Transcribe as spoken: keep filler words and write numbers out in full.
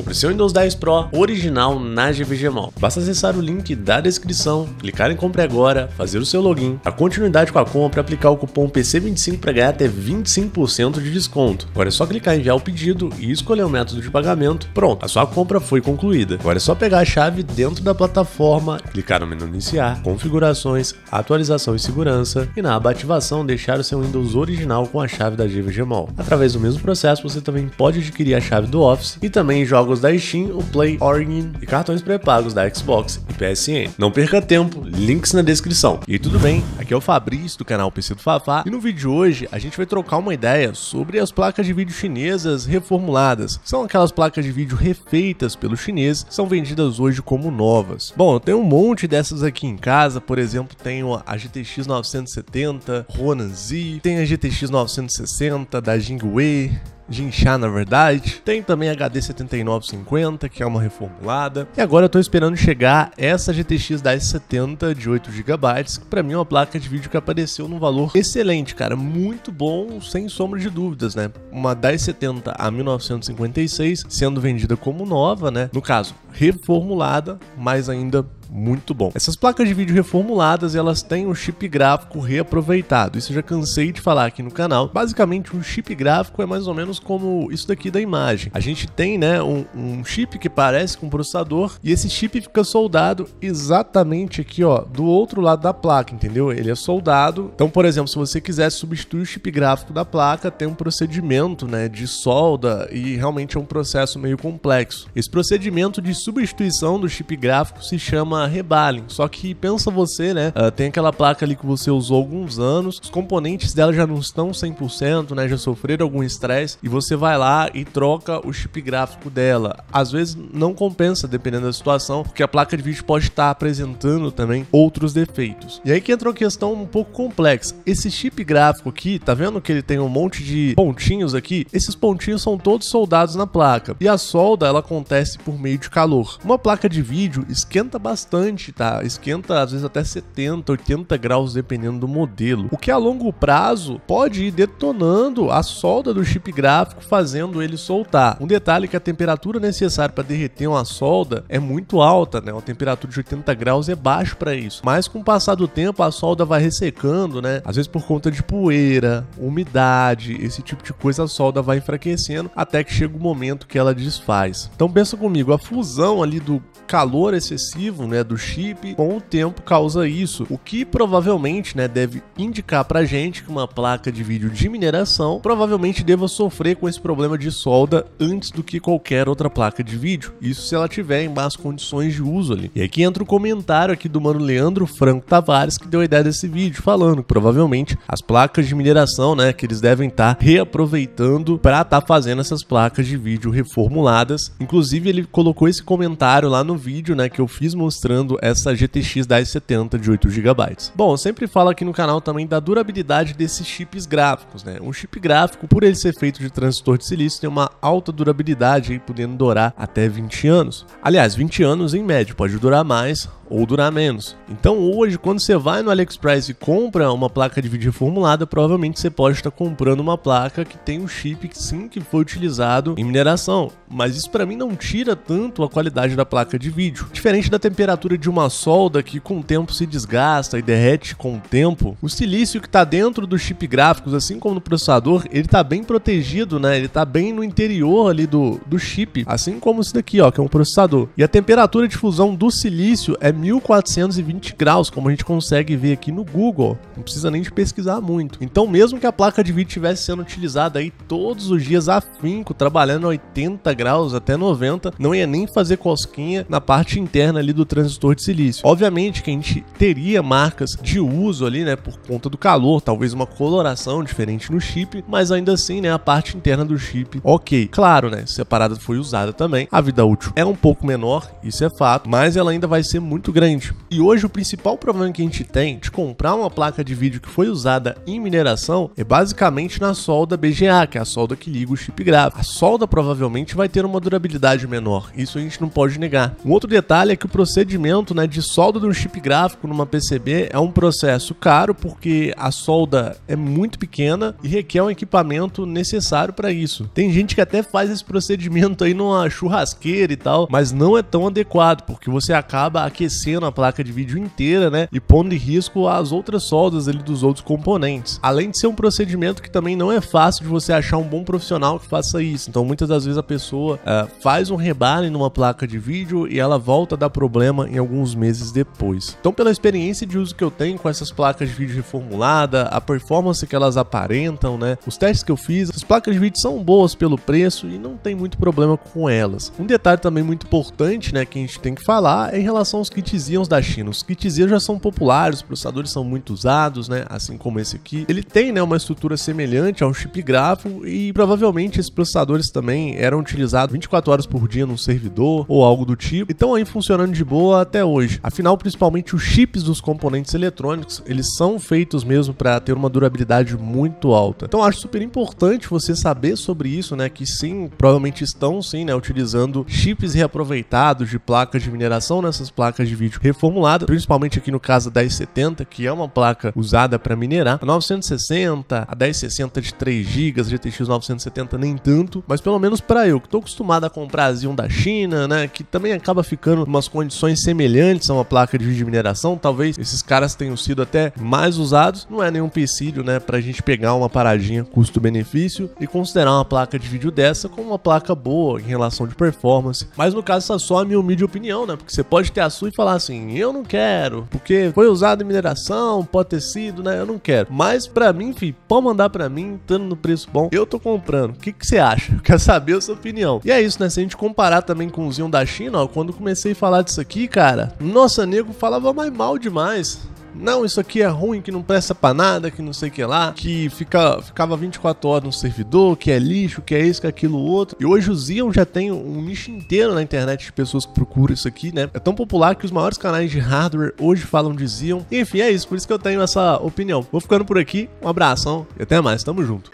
Compre seu Windows dez Pro original na G V G Mall. Basta acessar o link da descrição, clicar em compre agora, fazer o seu login, a continuidade com a compra, aplicar o cupom P C vinte e cinco para ganhar até vinte e cinco por cento de desconto. Agora é só clicar em enviar o pedido e escolher o método de pagamento. Pronto, a sua compra foi concluída. Agora é só pegar a chave dentro da plataforma, clicar no menu iniciar, configurações, atualização e segurança e na aba ativação deixar o seu Windows original com a chave da G V G Mall. Através do mesmo processo você também pode adquirir a chave do Office e também jogos da Steam, o Play, Origin e cartões pré-pagos da Xbox e P S N. Não perca tempo, links na descrição. E tudo bem, aqui é o Fabrício do canal P C do Fafá e no vídeo de hoje a gente vai trocar uma ideia sobre as placas de vídeo chinesas reformuladas. São aquelas placas de vídeo refeitas pelo chinês, são vendidas hoje como novas. Bom, eu tenho um monte dessas aqui em casa, por exemplo, tenho a G T X novecentos e setenta, Huananzi, tem a G T X novecentos e sessenta da Jingwei, Jinxá, na verdade. Tem também a H D setenta e nove cinquenta, que é uma reformulada. E agora eu tô esperando chegar essa G T X mil e setenta de oito gigabytes, que pra mim é uma placa de vídeo que apareceu num valor excelente, cara. Muito bom, sem sombra de dúvidas, né? Uma mil e setenta a mil novecentos e cinquenta e seis, sendo vendida como nova, né? No caso, reformulada, mas ainda muito bom. Essas placas de vídeo reformuladas, elas têm um chip gráfico reaproveitado. Isso eu já cansei de falar aqui no canal. Basicamente, um chip gráfico é mais ou menos como isso daqui da imagem. A gente tem, né, um, um chip que parece com um processador e esse chip fica soldado exatamente aqui, ó, do outro lado da placa, entendeu? Ele é soldado. Então, por exemplo, se você quiser substituir o chip gráfico da placa, tem um procedimento, né, de solda e realmente é um processo meio complexo. Esse procedimento de substituição do chip gráfico se chama Reballing. Só que pensa você, né, uh, tem aquela placa ali que você usou alguns anos, os componentes dela já não estão cem por cento, né, já sofreram algum estresse e você vai lá e troca o chip gráfico dela. Às vezes não compensa, dependendo da situação, porque a placa de vídeo pode estar apresentando também outros defeitos. E aí que entra uma questão um pouco complexa. Esse chip gráfico aqui, tá vendo que ele tem um monte de pontinhos aqui? Esses pontinhos são todos soldados na placa e a solda, ela acontece por meio de calor. Uma placa de vídeo esquenta bastante, tá? Esquenta às vezes até setenta, oitenta graus, dependendo do modelo, o que a longo prazo pode ir detonando a solda do chip gráfico, fazendo ele soltar. Um detalhe é que a temperatura necessária para derreter uma solda é muito alta, né? Uma temperatura de oitenta graus é baixo para isso, mas com o passar do tempo a solda vai ressecando, né? Às vezes por conta de poeira, umidade, esse tipo de coisa, a solda vai enfraquecendo até que chega o momento que ela desfaz. Então pensa comigo, a fusão ali do calor excessivo, né, do chip, com o tempo causa isso, o que provavelmente, né, deve indicar pra gente que uma placa de vídeo de mineração provavelmente deva sofrer com esse problema de solda antes do que qualquer outra placa de vídeo, isso se ela tiver em más condições de uso ali. E aqui entra o comentário aqui do mano Leandro Franco Tavares, que deu a ideia desse vídeo, falando que provavelmente as placas de mineração, né, que eles devem estar tá reaproveitando pra estar tá fazendo essas placas de vídeo reformuladas. Inclusive ele colocou esse comentário lá no vídeo, né, que eu fiz mostrando essa G T X mil e setenta de oito gigabytes. Bom, eu sempre falo aqui no canal também da durabilidade desses chips gráficos, né? Um chip gráfico, por ele ser feito de transistor de silício, tem uma alta durabilidade, aí, podendo durar até vinte anos. Aliás, vinte anos em média, pode durar mais ou durar menos. Então hoje, quando você vai no AliExpress e compra uma placa de vídeo reformulada, provavelmente você pode estar comprando uma placa que tem um chip que sim, que foi utilizado em mineração. Mas isso para mim não tira tanto a qualidade da placa de vídeo. Diferente da temperatura de uma solda que com o tempo se desgasta e derrete com o tempo, o silício que está dentro dos chip gráficos, assim como no processador, ele está bem protegido, né? Ele está bem no interior ali do, do chip, assim como esse daqui, ó, que é um processador. E a temperatura de fusão do silício é mil quatrocentos e vinte graus, como a gente consegue ver aqui no Google, não precisa nem de pesquisar muito. Então mesmo que a placa de vídeo estivesse sendo utilizada aí todos os dias afinco, trabalhando oitenta graus até noventa, não ia nem fazer cosquinha na parte interna ali do transistor de silício. Obviamente que a gente teria marcas de uso ali, né, por conta do calor, talvez uma coloração diferente no chip, mas ainda assim, né, a parte interna do chip, ok. Claro, né, se a parada foi usada também, a vida útil é um pouco menor, isso é fato, mas ela ainda vai ser muito grande. E hoje o principal problema que a gente tem de comprar uma placa de vídeo que foi usada em mineração é basicamente na solda B G A, que é a solda que liga o chip gráfico. A solda provavelmente vai ter uma durabilidade menor, isso a gente não pode negar. Um outro detalhe é que o procedimento, né, de solda de um chip gráfico numa P C B é um processo caro, porque a solda é muito pequena e requer um equipamento necessário para isso. Tem gente que até faz esse procedimento aí numa churrasqueira e tal, mas não é tão adequado, porque você acaba aquecendo a placa de vídeo inteira, né, e pondo em risco as outras soldas ali dos outros componentes. Além de ser um procedimento que também não é fácil de você achar um bom profissional que faça isso. Então muitas das vezes a pessoa uh, faz um reballing numa placa de vídeo e ela volta a dar problema em alguns meses depois. Então, pela experiência de uso que eu tenho com essas placas de vídeo reformulada, a performance que elas aparentam, né, os testes que eu fiz, as placas de vídeo são boas pelo preço e não tem muito problema com elas. Um detalhe também muito importante, né, que a gente tem que falar é em relação aos kits íons da China. Os kits íons já são populares, os processadores são muito usados, né, assim como esse aqui. Ele tem, né, uma estrutura semelhante a um chip gráfico e provavelmente esses processadores também eram utilizados vinte e quatro horas por dia num servidor ou algo do tipo, e estão aí funcionando de boa até hoje. Afinal, principalmente os chips dos componentes eletrônicos, eles são feitos mesmo para ter uma durabilidade muito alta. Então acho super importante você saber sobre isso, né, que sim, provavelmente estão sim, né, utilizando chips reaproveitados de placas de mineração nessas placas de vídeo reformuladas, principalmente aqui no caso da dez setenta, que é uma placa usada para minerar, a novecentos e sessenta, a dez sessenta de três gigas, G T X novecentos e setenta nem tanto, mas pelo menos para eu, que estou acostumado a comprar Xeon da China, né, que também acaba ficando em umas condições semelhantes a uma placa de vídeo de mineração, talvez esses caras tenham sido até mais usados, não é nenhum empecilho, né, para a gente pegar uma paradinha custo-benefício e considerar uma placa de vídeo dessa como uma placa boa em relação de performance. Mas no caso, essa é só a minha humilde opinião, né, porque você pode ter a sua e falar assim, eu não quero, porque foi usado em mineração, pode ter sido, né, eu não quero. Mas para mim, enfim, pode mandar para mim, estando no preço bom, eu tô comprando. O que que você acha? Eu quero saber a sua opinião. E é isso, né, se a gente comparar também com o Xeon da China, ó, quando comecei a falar disso aqui, cara, nossa, nego falava mais mal demais. Não, isso aqui é ruim, que não presta pra nada, que não sei o que lá, que fica, ficava vinte e quatro horas no servidor, que é lixo, que é isso, que é aquilo, outro. E hoje o Xeon já tem um nicho inteiro na internet de pessoas que procuram isso aqui, né? É tão popular que os maiores canais de hardware hoje falam de Xeon. Enfim, é isso, por isso que eu tenho essa opinião. Vou ficando por aqui, um abração e até mais, tamo junto.